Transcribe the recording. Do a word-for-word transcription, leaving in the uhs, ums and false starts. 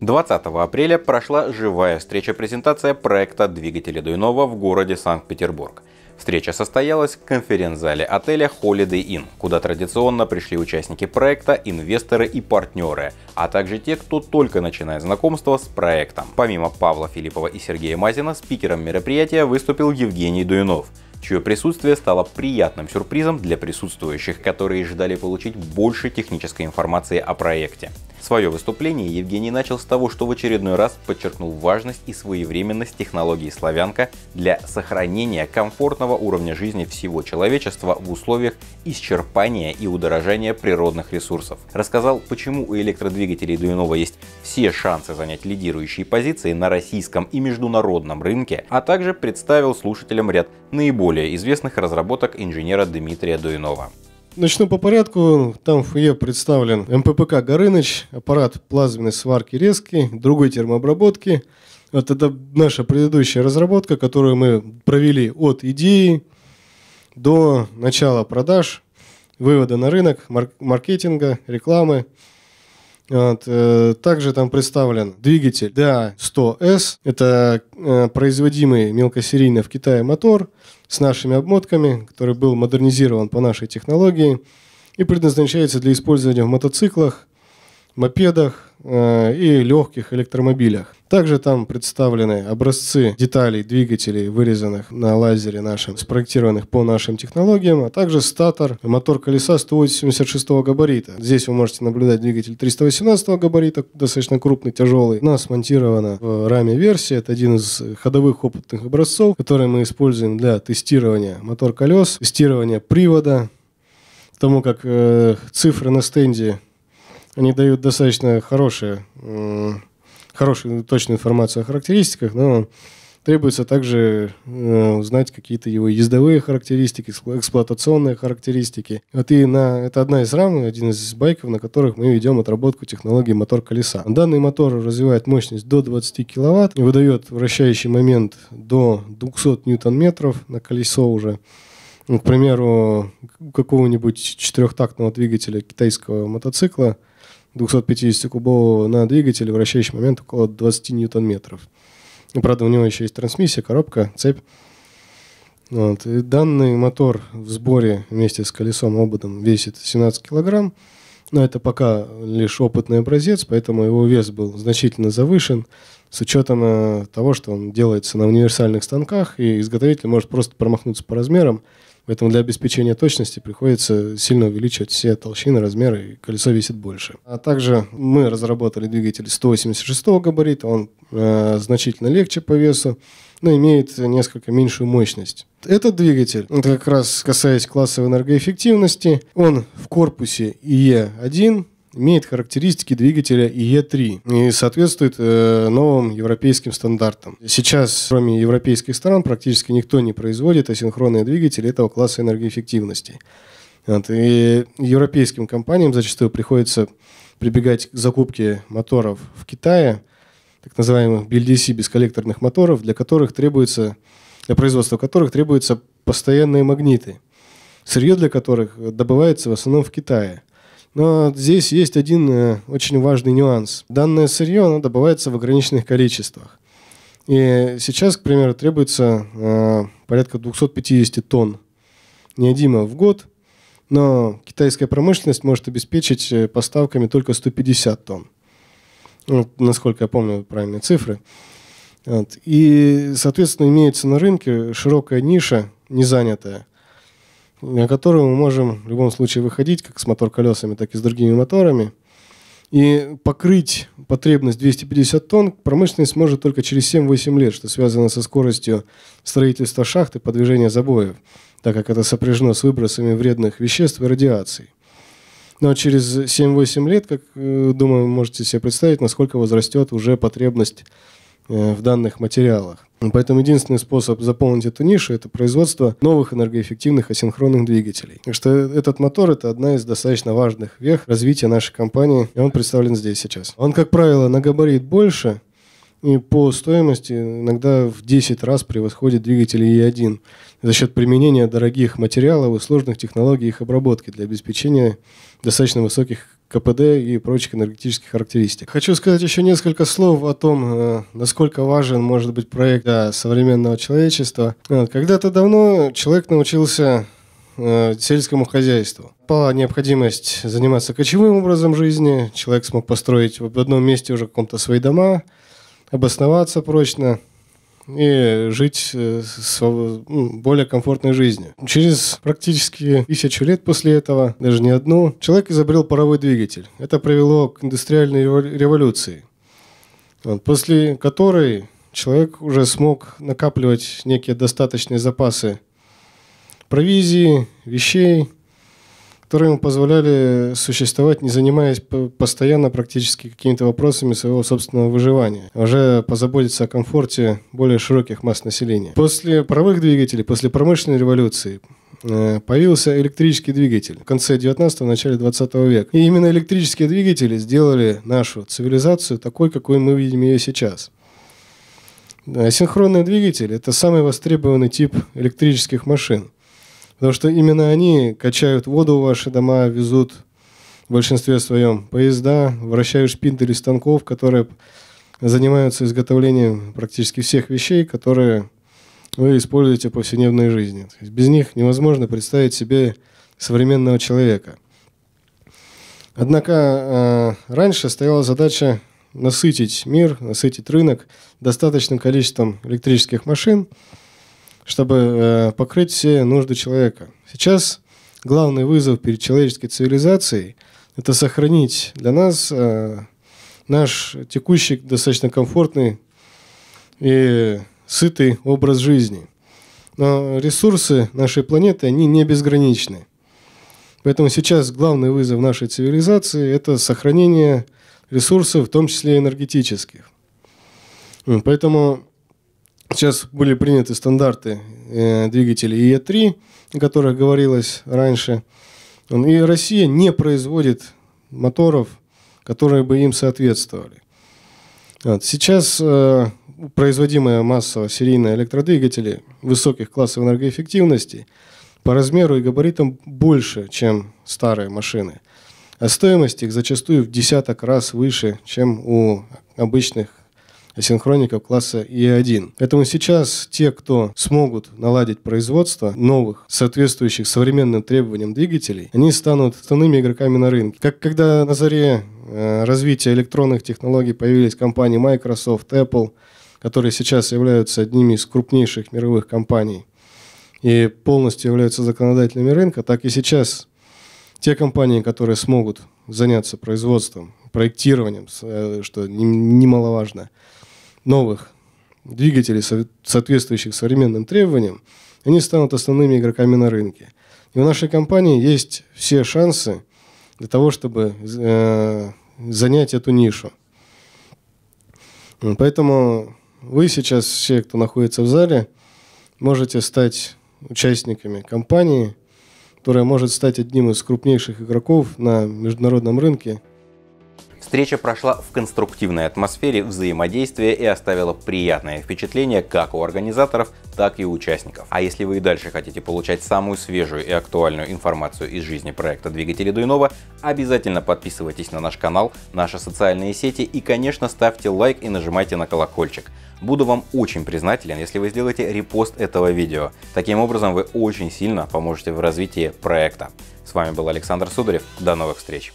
двадцатого апреля прошла живая встреча-презентация проекта двигателя Дуюнова в городе Санкт-Петербург. Встреча состоялась в конференц-зале отеля Holiday Inn, куда традиционно пришли участники проекта, инвесторы и партнеры, а также те, кто только начинает знакомство с проектом. Помимо Павла Филиппова и Сергея Мазина, спикером мероприятия выступил Евгений Дуюнов, чье присутствие стало приятным сюрпризом для присутствующих, которые ждали получить больше технической информации о проекте. Свое выступление Евгений начал с того, что в очередной раз подчеркнул важность и своевременность технологии «Славянка» для сохранения комфортного уровня жизни всего человечества в условиях исчерпания и удорожания природных ресурсов. Рассказал, почему у электродвигателей Дуюнова есть все шансы занять лидирующие позиции на российском и международном рынке, а также представил слушателям ряд наиболее известных разработок инженера Дмитрия Дуюнова. Начну по порядку. Там в фойе представлен МППК «Горыnyч», аппарат плазменной сварки резки, другой термообработки. Вот это наша предыдущая разработка, которую мы провели от идеи до начала продаж, вывода на рынок, марк маркетинга, рекламы. Вот. Также там представлен двигатель ди эй сто эс. Это производимый мелкосерийно в Китае мотор с нашими обмотками, который был модернизирован по нашей технологии и предназначается для использования в мотоциклах, мопедах и легких электромобилях. Также там представлены образцы деталей двигателей, вырезанных на лазере нашем, спроектированных по нашим технологиям, а также статор, мотор колеса сто восемьдесят шестого габарита. Здесь вы можете наблюдать двигатель триста восемнадцатого габарита, достаточно крупный, тяжелый. Она смонтирована в раме версии. Это один из ходовых опытных образцов, которые мы используем для тестирования мотор колес, тестирования привода, потому как э, цифры на стенде они дают достаточно хорошие, э, хорошую точную информацию о характеристиках, но требуется также э, узнать какие-то его ездовые характеристики, эксплуатационные характеристики. Вот и на, это одна из рам, один из байков, на которых мы ведем отработку технологии мотор колеса. Данный мотор развивает мощность до двадцати киловатт и выдает вращающий момент до двухсот ньютон-метров на колесо уже. Ну, к примеру, у какого-нибудь четырехтактного двигателя китайского мотоцикла двухсот пятидесятикубового на двигателе вращающий момент около двадцати ньютон-метров. Правда, у него еще есть трансмиссия, коробка, цепь. Вот. И данный мотор в сборе вместе с колесом ободом весит семнадцать килограмм. Но это пока лишь опытный образец, поэтому его вес был значительно завышен с учетом того, что он делается на универсальных станках, и изготовитель может просто промахнуться по размерам. Поэтому для обеспечения точности приходится сильно увеличивать все толщины, размеры, и колесо весит больше. А также мы разработали двигатель сто восемьдесят шестого габарита, он э, значительно легче по весу, но имеет несколько меньшую мощность. Этот двигатель, это как раз касаясь классовой энергоэффективности, он в корпусе и е один имеет характеристики двигателя и е три и соответствует э, новым европейским стандартам. Сейчас, кроме европейских стран, практически никто не производит асинхронные двигатели этого класса энергоэффективности. Вот. И европейским компаниям зачастую приходится прибегать к закупке моторов в Китае, так называемых би эл ди си бесколлекторных моторов, для которых требуется, для производства которых требуются постоянные магниты, сырье для которых добывается в основном в Китае. Но здесь есть один очень важный нюанс. Данное сырье оно добывается в ограниченных количествах. И сейчас, к примеру, требуется э, порядка двухсот пятидесяти тонн неодима в год, но китайская промышленность может обеспечить поставками только сто пятьдесят тонн. Ну, насколько я помню, правильные цифры. Вот. И, соответственно, имеется на рынке широкая ниша, незанятая, на которую мы можем в любом случае выходить, как с мотор-колесами, так и с другими моторами. И покрыть потребность двухсот пятидесяти тонн промышленность сможет только через семь-восемь лет, что связано со скоростью строительства шахт и подвижения забоев, так как это сопряжено с выбросами вредных веществ и радиации. Но через семь-восемь лет, как, думаю, вы можете себе представить, насколько возрастет уже потребность в данных материалах. Поэтому единственный способ заполнить эту нишу – это производство новых энергоэффективных асинхронных двигателей. Так что этот мотор – это одна из достаточно важных вех развития нашей компании, и он представлен здесь сейчас. Он, как правило, на габарит больше и по стоимости иногда в десять раз превосходит двигатели и один. за счет применения дорогих материалов и сложных технологий их обработки для обеспечения достаточно высоких ка пэ дэ и прочих энергетических характеристик. Хочу сказать еще несколько слов о том, насколько важен может быть проект для современного человечества. Когда-то давно человек научился сельскому хозяйству. Пала необходимость заниматься кочевым образом жизни, человек смог построить в одном месте уже каком-то свои дома, обосноваться прочно и жить более комфортной жизнью. Через практически тысячу лет после этого, даже не одну, человек изобрел паровой двигатель. Это привело к индустриальной революции, после которой человек уже смог накапливать некие достаточные запасы провизии, вещей, которые ему позволяли существовать, не занимаясь постоянно практически какими-то вопросами своего собственного выживания, а уже позаботиться о комфорте более широких масс населения. После паровых двигателей, после промышленной революции появился электрический двигатель в конце девятнадцатого, начале двадцатого века. И именно электрические двигатели сделали нашу цивилизацию такой, какой мы видим ее сейчас. Асинхронный двигатель – это самый востребованный тип электрических машин. Потому что именно они качают воду в ваши дома, везут в большинстве своем поезда, вращают шпиндель из станков, которые занимаются изготовлением практически всех вещей, которые вы используете в повседневной жизни. Без них невозможно представить себе современного человека. Однако раньше стояла задача насытить мир, насытить рынок достаточным количеством электрических машин, чтобы покрыть все нужды человека. Сейчас главный вызов перед человеческой цивилизацией – это сохранить для нас наш текущий, достаточно комфортный и сытый образ жизни. Но ресурсы нашей планеты, они не безграничны. Поэтому сейчас главный вызов нашей цивилизации – это сохранение ресурсов, в том числе энергетических. Поэтому сейчас были приняты стандарты двигателей и а три, о которых говорилось раньше. И Россия не производит моторов, которые бы им соответствовали. Сейчас производимая массово серийные электродвигатели высоких классов энергоэффективности по размеру и габаритам больше, чем старые машины. А стоимость их зачастую в десяток раз выше, чем у обычных асинхроников класса и а один. Поэтому сейчас те, кто смогут наладить производство новых, соответствующих современным требованиям двигателей, они станут основными игроками на рынке. Как когда на заре развития электронных технологий появились компании Microsoft, Apple, которые сейчас являются одними из крупнейших мировых компаний и полностью являются законодателями рынка, так и сейчас те компании, которые смогут заняться производством, проектированием, что немаловажно, новых двигателей, соответствующих современным требованиям, они станут основными игроками на рынке. И у нашей компании есть все шансы для того, чтобы э, занять эту нишу. Поэтому вы сейчас, все, кто находится в зале, можете стать участниками компании, которая может стать одним из крупнейших игроков на международном рынке. Встреча прошла в конструктивной атмосфере взаимодействия и оставила приятное впечатление как у организаторов, так и у участников. А если вы и дальше хотите получать самую свежую и актуальную информацию из жизни проекта «Двигатели Дуюнова», обязательно подписывайтесь на наш канал, наши социальные сети и, конечно, ставьте лайк и нажимайте на колокольчик. Буду вам очень признателен, если вы сделаете репост этого видео. Таким образом, вы очень сильно поможете в развитии проекта. С вами был Александр Сударев. До новых встреч!